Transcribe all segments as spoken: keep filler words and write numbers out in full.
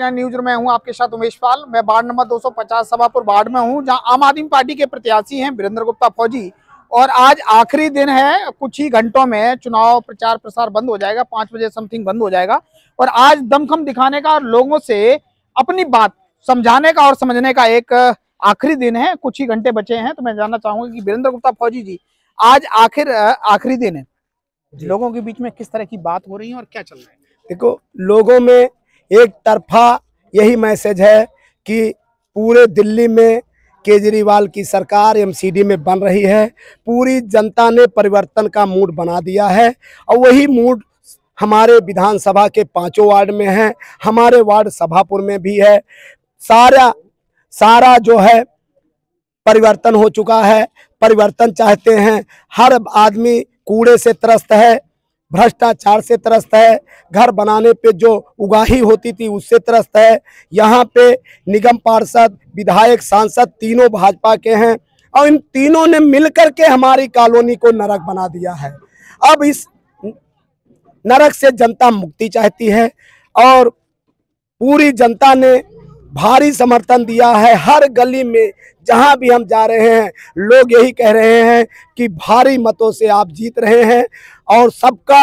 उनचास न्यूज में हूं आपके साथ उमेश पाल। मैं वार्ड नंबर दो सौ पचास सभापुर वार्ड में हूं, जहां आम आदमी पार्टी के प्रत्याशी हैं वीरेंद्र गुप्ता फौजी। और आज आखिरी दिन है, कुछ ही घंटों में चुनाव प्रचार प्रसार बंद हो जाएगा, पाँच बजे समथिंग बंद हो जाएगा। और आज दमखम दिखाने का और लोगों से अपनी बात समझाने का और समझने का एक आखिरी दिन है, कुछ ही घंटे बचे हैं। तो मैं जानना चाहूंगा कि वीरेंद्र गुप्ता फौजी जी, आज आखिर आखिरी दिन है, लोगों के बीच में किस तरह की बात हो रही है और क्या चल रहा है? देखो, लोगों में एक तरफा यही मैसेज है कि पूरे दिल्ली में केजरीवाल की सरकार एमसीडी में बन रही है। पूरी जनता ने परिवर्तन का मूड बना दिया है और वही मूड हमारे विधानसभा के पांचों वार्ड में है, हमारे वार्ड सभापुर में भी है। सारा सारा जो है परिवर्तन हो चुका है। परिवर्तन चाहते हैं। हर आदमी कूड़े से त्रस्त है, भ्रष्टाचार से त्रस्त है, घर बनाने पे जो उगाही होती थी उससे त्रस्त है। यहाँ पे निगम पार्षद, विधायक, सांसद तीनों भाजपा के हैं और इन तीनों ने मिलकर के हमारी कॉलोनी को नरक बना दिया है। अब इस नरक से जनता मुक्ति चाहती है और पूरी जनता ने भारी समर्थन दिया है। हर गली में जहां भी हम जा रहे हैं, लोग यही कह रहे हैं कि भारी मतों से आप जीत रहे हैं। और सबका,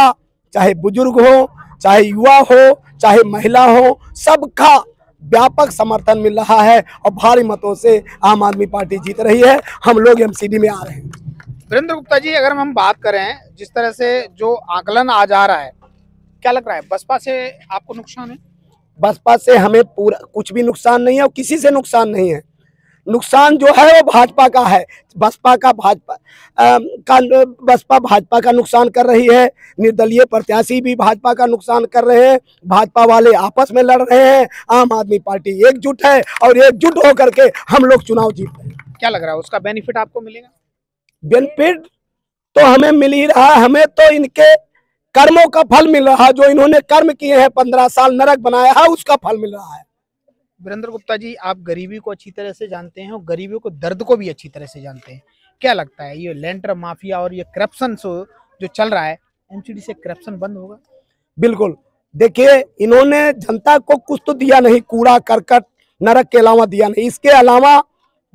चाहे बुजुर्ग हो, चाहे युवा हो, चाहे महिला हो, सबका व्यापक समर्थन मिल रहा है और भारी मतों से आम आदमी पार्टी जीत रही है। हम लोग एमसीडी में आ रहे हैं। वीरेंद्र गुप्ता जी, अगर हम बात करें जिस तरह से जो आकलन आज आ रहा है, क्या लग रहा है बसपा से आपको नुकसान है? बसपा से हमें पूरा कुछ भी नुकसान नहीं है और किसी से नुकसान नहीं है। नुकसान जो है वो भाजपा का है। बसपा का भाजपा आ, का बसपा भाजपा का नुकसान कर रही है। निर्दलीय प्रत्याशी भी भाजपा का नुकसान कर रहे हैं। भाजपा वाले आपस में लड़ रहे हैं। आम आदमी पार्टी एकजुट है और एकजुट होकर के हम लोग चुनाव जीत रहे हैं। क्या लग रहा है उसका बेनिफिट आपको मिलेगा? बेनिफिट तो हमें मिल ही रहा है। हमें तो इनके कर्मों का फल मिल रहा है। जो इन्होंने कर्म किए हैं, पंद्रह साल नरक बनाया है, उसका फल मिल रहा है। वीरेंद्र गुप्ता जी, आप गरीबी को अच्छी तरह से जानते हैं और गरीबों को दर्द को भी अच्छी तरह से जानते हैं। क्या लगता है ये लेंटर माफिया और ये करप्शन जो चल रहा है, एमसीडी से करप्शन बंद होगा? बिल्कुल। देखिए, इन्होंने जनता को कुछ तो दिया नहीं, कूड़ा करकट नरक के अलावा दिया नहीं। इसके अलावा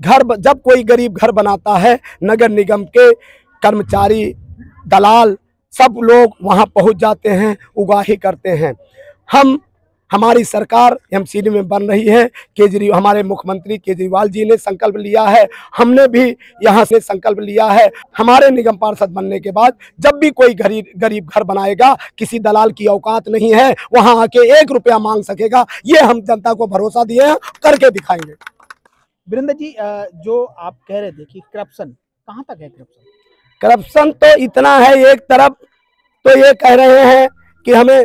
घर, जब कोई गरीब घर बनाता है, नगर निगम के कर्मचारी, दलाल, सब लोग वहां पहुंच जाते हैं, उगाही करते हैं। हम हमारी सरकार एमसीडी में बन रही है। केजरीवाल, हमारे मुख्यमंत्री केजरीवाल जी ने संकल्प लिया है, हमने भी यहाँ से संकल्प लिया है। हमारे निगम पार्षद बनने के बाद जब भी कोई गरीब गरीब घर बनाएगा, किसी दलाल की औकात नहीं है वहाँ आके एक रुपया मांग सकेगा। ये हम जनता को भरोसा दिए हैं, करके दिखाएंगे। वीरेंद्र जी, जो आप कह रहे थे कि करप्शन कहाँ तक है, करप्शन करप्शन तो इतना है, एक तरफ तो ये कह रहे हैं कि हमें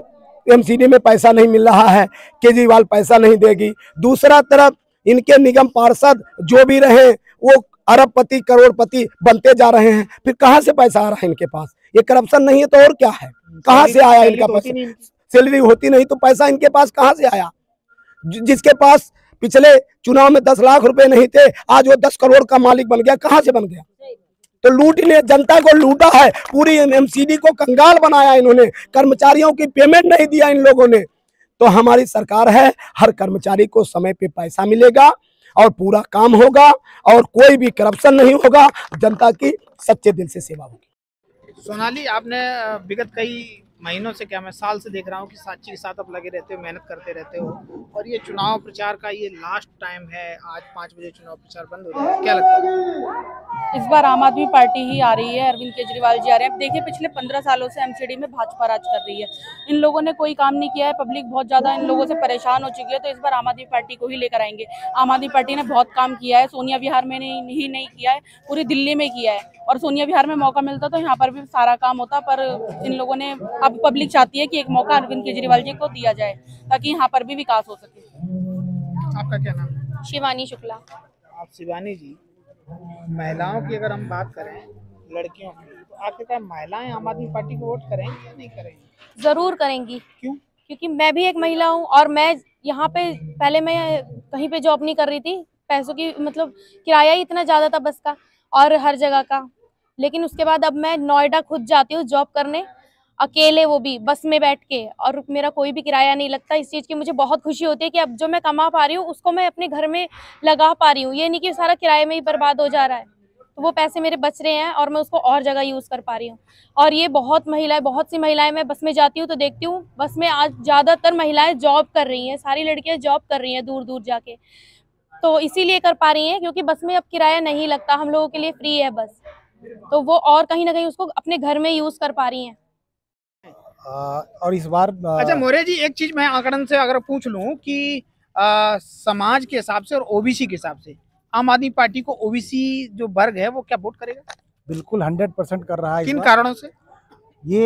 एमसीडी में पैसा नहीं मिल रहा है, केजरीवाल पैसा नहीं देगी, दूसरा तरफ इनके निगम पार्षद जो भी रहे वो अरबपति, करोड़पति बनते जा रहे हैं। फिर कहाँ से पैसा आ रहा है इनके पास? ये करप्शन नहीं है तो और क्या है? कहाँ से आया इनका पैसा? सैलरी होती नहीं तो पैसा इनके पास कहाँ से आया? जिसके पास पिछले चुनाव में दस लाख रुपए नहीं थे, आज वो दस करोड़ का मालिक बन गया। कहाँ से बन गया? तो लूट ने जनता को लूटा है, पूरी एमसीडी को कंगाल बनाया इन्होंने। कर्मचारियों की पेमेंट नहीं दिया इन लोगों ने। तो हमारी सरकार है, हर कर्मचारी को समय पे पैसा मिलेगा और पूरा काम होगा और कोई भी करप्शन नहीं होगा। जनता की सच्चे दिल से सेवा होगी। सोनाली, आपने विगत कई महीनों से, क्या मैं साल से देख रहा हूँ कि साक्षी के साथ आप लगे रहते हो, मेहनत करते रहते हो, और ये चुनाव प्रचार का ये लास्ट टाइम है, आज पाँच बजे चुनाव प्रचार बंद हो जाएगा, क्या लगता है? इस बार आम आदमी पार्टी ही आ रही है, अरविंद केजरीवाल जी आ रहे हैं। देखिए, पिछले पंद्रह सालों से एमसीडी में भाजपा राज कर रही है। इन लोगों ने कोई काम नहीं किया है। पब्लिक बहुत ज़्यादा इन लोगों से परेशान हो चुकी है, तो इस बार आम आदमी पार्टी को ही लेकर आएंगे। आम आदमी पार्टी ने बहुत काम किया है, सोनिया विहार में ही नहीं किया है, पूरी दिल्ली में किया है। और सोनिया विहार में मौका मिलता तो यहाँ पर भी सारा काम होता, पर इन लोगों ने, अब पब्लिक चाहती है कि एक मौका अरविंद केजरीवाल जी को दिया जाए ताकि यहाँ पर भी विकास हो सके। आपका क्या नाम है? शिवानी शुक्ला। आप शिवानी जी, महिलाओं की अगर हम बात करें, लड़कियों की, तो आखिरकार महिलाएं आम आदमी पार्टी को वोट करेंगी या नहीं करेंगी? जरूर करेंगी। क्यों? क्योंकि मैं भी एक महिला हूँ और मैं यहाँ पे, पहले मैं कहीं पे जॉब नहीं कर रही थी, पैसों की, मतलब किराया ही इतना ज्यादा था बस का और हर जगह का। लेकिन उसके बाद अब मैं नोएडा खुद जाती हूँ जॉब करने अकेले, वो भी बस में बैठ के, और मेरा कोई भी किराया नहीं लगता। इस चीज़ की मुझे बहुत खुशी होती है कि अब जो मैं कमा पा रही हूँ उसको मैं अपने घर में लगा पा रही हूँ, ये नहीं कि सारा किराए में ही बर्बाद हो जा रहा है। तो वो पैसे मेरे बच रहे हैं और मैं उसको और जगह यूज़ कर पा रही हूँ। और ये बहुत महिलाएं, बहुत सी महिलाएं, मैं बस में जाती हूँ तो देखती हूँ बस में आज ज़्यादातर महिलाएं जॉब कर रही हैं, सारी लड़कियां जॉब कर रही हैं दूर दूर जाके, तो इसीलिए कर पा रही हैं क्योंकि बस में अब किराया नहीं लगता, हम लोगों के लिए फ्री है बस। तो वो और कहीं ना कहीं उसको अपने घर में यूज़ कर पा रही हैं। आ, और इस बार आ... अच्छा मोरे जी, एक चीज़ मैं आंकड़न से अगर पूछ लूँ कि आ, समाज के हिसाब से और ओबीसी के हिसाब से आम आदमी पार्टी को ओबीसी जो वर्ग है वो क्या वोट करेगा? बिल्कुल हंड्रेड परसेंट कर रहा है। किन कारणों से? ये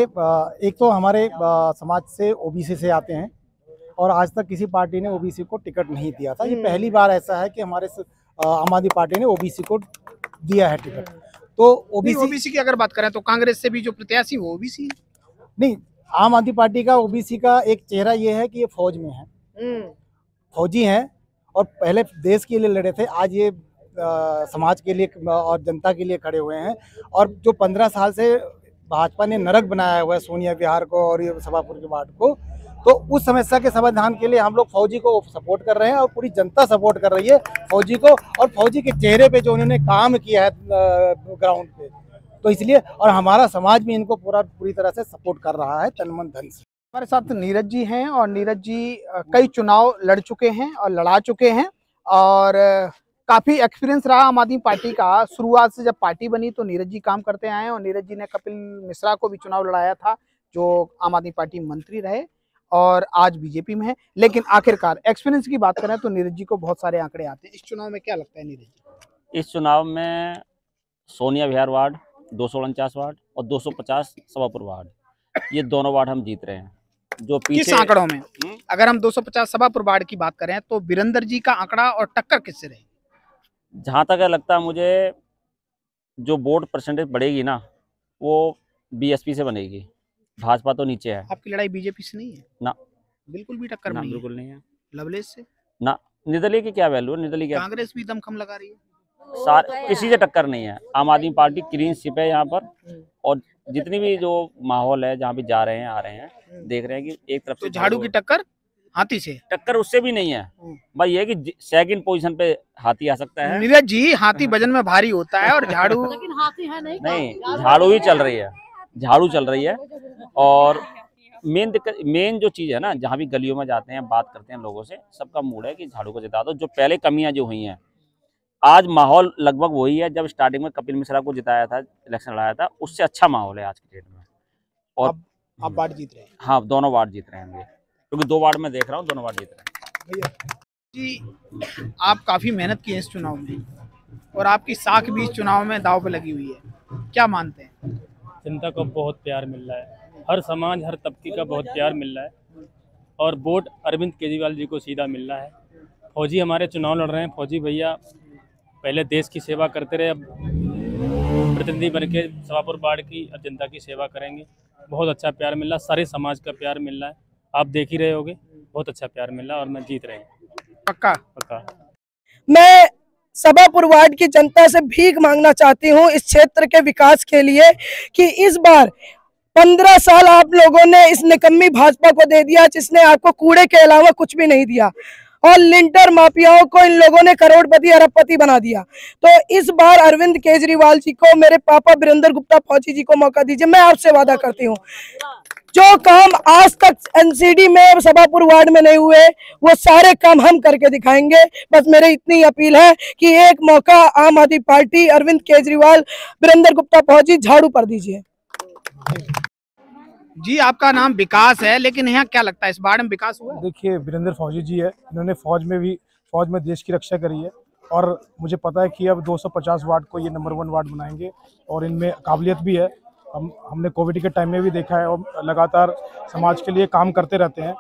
एक तो हमारे समाज से ओबीसी से आते हैं और आज तक किसी पार्टी ने ओबीसी को टिकट नहीं दिया था। ये पहली बार ऐसा है कि हमारे आम आदमी पार्टी ने ओबीसी को दिया है टिकट। तो ओबीसी ओबीसी की अगर बात करें तो कांग्रेस से भी जो प्रत्याशी वो ओबीसी नहीं, आम आदमी पार्टी का ओबीसी का एक चेहरा ये है कि ये फौज में है, फौजी हैं और पहले देश के लिए लड़े थे, आज ये आ, समाज के लिए और जनता के लिए खड़े हुए हैं। और जो पंद्रह साल से भाजपा ने नरक बनाया हुआ है सोनिया विहार को और ये सभापुर के वार्ड को, तो उस समस्या के समाधान के लिए हम लोग फौजी को सपोर्ट कर रहे हैं और पूरी जनता सपोर्ट कर रही है फौजी को और फौजी के चेहरे पे जो उन्होंने काम किया है ग्राउंड पे, तो इसलिए और हमारा समाज भी इनको पूरा पूरी तरह से सपोर्ट कर रहा है तन मन धन से। हमारे साथ नीरज जी हैं और नीरज जी कई चुनाव लड़ चुके हैं और लड़ा चुके हैं और काफ़ी एक्सपीरियंस रहा आम आदमी पार्टी का। शुरुआत से जब पार्टी बनी तो नीरज जी काम करते आए हैं और नीरज जी ने कपिल मिश्रा को भी चुनाव लड़ाया था जो आम आदमी पार्टी मंत्री रहे और आज बीजेपी में है। लेकिन आखिरकार एक्सपीरियंस की बात करें तो नीरज जी को बहुत सारे आंकड़े आते हैं। इस चुनाव में क्या लगता है नीरज जी? इस चुनाव में सोनिया विहार वार्ड, दो सौ उनचास वार्ड और दो सौ पचास सभापुर वार्ड, ये दोनों वार्ड हम जीत रहे हैं। जो पीछे आंकड़ों में हुँ? अगर हम दो सौ पचास सभापुर वार्ड की बात करें तो वीरेंद्र जी का आंकड़ा और टक्कर किससे रहेगी? जहां तक लगता है मुझे जो वोट परसेंटेज बढ़ेगी ना वो बीएसपी से बनेगी, भाजपा तो नीचे है। आपकी लड़ाई बीजेपी से नहीं है ना, बिल्कुल भी टक्कर नहीं, बिल्कुल नहीं है। लवलेश से ना, निर्दलीय की क्या वैल्यू है? निर्दलीय कांग्रेस भी दमखम लगा रही है, किसी से टक्कर नहीं है। आम आदमी पार्टी क्लीन शिप है यहाँ पर और जितनी भी जो माहौल है जहाँ भी जा रहे हैं आ रहे हैं देख रहे हैं कि एक तरफ से झाड़ू की टक्कर हाथी से, टक्कर उससे भी नहीं है, भाई ये कि सेकंड पोजीशन पे हाथी आ सकता है। नीरज जी हाथी वजन में भारी होता है और झाड़ू लेकिन हाथी है नहीं, नहीं झाड़ू ही चल रही है, झाड़ू चल रही है। और मेन मेन जो चीज है ना, जहाँ भी गलियों में जाते हैं बात करते हैं लोगों से, सबका मूड है कि झाड़ू को जिता दो। जो पहले कमियाँ जो हुई हैं आज माहौल लगभग वही है जब स्टार्टिंग में कपिल मिश्रा को जिताया था, इलेक्शन लड़ाया था, उससे अच्छा माहौल है आज के डेट में। और आप, आप वार्ड जीत रहे हैं? हाँ, दोनों वार्ड जीत रहे हैं क्योंकि दो वार्ड में देख रहा हूँ, दोनों वार्ड जीत रहे हैं। जी आप काफ़ी मेहनत की है इस चुनाव में और आपकी साख भी इस चुनाव में दाव पर लगी हुई है, क्या मानते हैं? जनता को बहुत प्यार मिल रहा है, हर समाज हर तबके का बहुत प्यार मिल रहा है और वोट अरविंद केजरीवाल जी को सीधा मिल रहा है। फौजी हमारे चुनाव लड़ रहे हैं, फौजी भैया पहले देश की सेवा करते रहे, अब प्रतिनिधि बन के सभापुर वार्ड की अब जनता की सेवा करेंगे। बहुत अच्छा प्यार मिल रहा, सारे समाज का प्यार मिल रहा है, आप देख ही रहे होगे, बहुत अच्छा प्यार मिल रहा और मैं जीत रही हूँ पक्का पक्का। मैं सभापुर वार्ड की जनता से भीख मांगना चाहती हूँ इस क्षेत्र के विकास के लिए कि इस बार पंद्रह साल आप लोगों ने इस निकम्मी भाजपा को दे दिया जिसने आपको कूड़े के अलावा कुछ भी नहीं दिया और लिंटर माफियाओं को इन लोगों ने करोड़पति अरबपति बना दिया। तो इस बार अरविंद केजरीवाल जी को, मेरे पापा वीरेंद्र गुप्ता फौजी जी को मौका दीजिए। मैं आपसे वादा करती हूँ जो काम आज तक एनसीडी में सभापुर वार्ड में नहीं हुए वो सारे काम हम करके दिखाएंगे। बस मेरी इतनी अपील है कि एक मौका आम आदमी पार्टी, अरविंद केजरीवाल, वीरेंद्र गुप्ता फौजी झाड़ू पर दीजिए। जी आपका नाम विकास है, लेकिन यहाँ क्या लगता है इस बार में विकास हुआ? देखिए वीरेंद्र फौजी जी है, इन्होंने फौज में भी फौज में देश की रक्षा करी है और मुझे पता है कि अब दो सौ पचास वार्ड को ये नंबर वन वार्ड बनाएंगे और इनमें काबिलियत भी है। हम हमने कोविड के टाइम में भी देखा है और लगातार समाज के लिए काम करते रहते हैं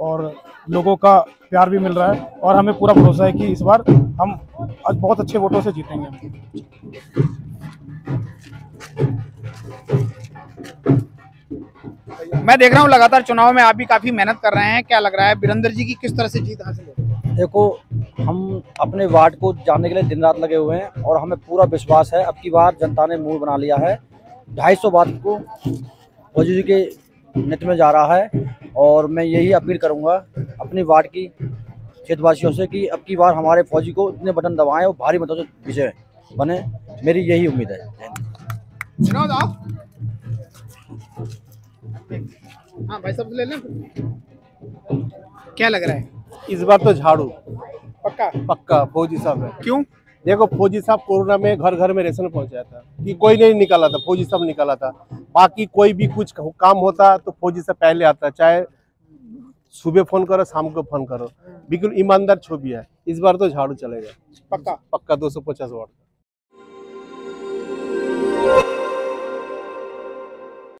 और लोगों का प्यार भी मिल रहा है और हमें पूरा भरोसा है कि इस बार हम आज बहुत अच्छे वोटों से जीतेंगे। मैं देख रहा हूँ लगातार चुनाव में आप भी काफी मेहनत कर रहे हैं, क्या लग रहा है वीरेंद्र जी की किस तरह से जीत हासिल होगी? देखो हम अपने वार्ड को जानने के लिए दिन रात लगे हुए हैं और हमें पूरा विश्वास है अब की बार जनता ने मुंह बना लिया है। ढाई सौ वार्ड को फौजी जी के नेट में जा रहा है। और मैं यही अपील करूंगा अपनी वार्ड की क्षेत्रवासियों से कि अब की बार हमारे फौजी को इतने बटन दबाएं और भारी मतों से विजय बने, मेरी यही उम्मीद है। हाँ भाई साहब ले लें, क्या लग रहा है इस बार? तो झाड़ू पक्का पक्का फौजी साहब है। क्यों? देखो फौजी साहब कोरोना में घर घर में रेशन पहुंचाया था कि कोई नहीं निकाला था, फौजी साहब निकाला था। बाकी कोई भी कुछ काम होता तो फौजी साहब पहले आता, चाहे सुबह फोन करो शाम को फोन करो, बिल्कुल ईमानदार छवि है। इस बार तो झाड़ू चलेगा पक्का पक्का दो सौ पचास वोट।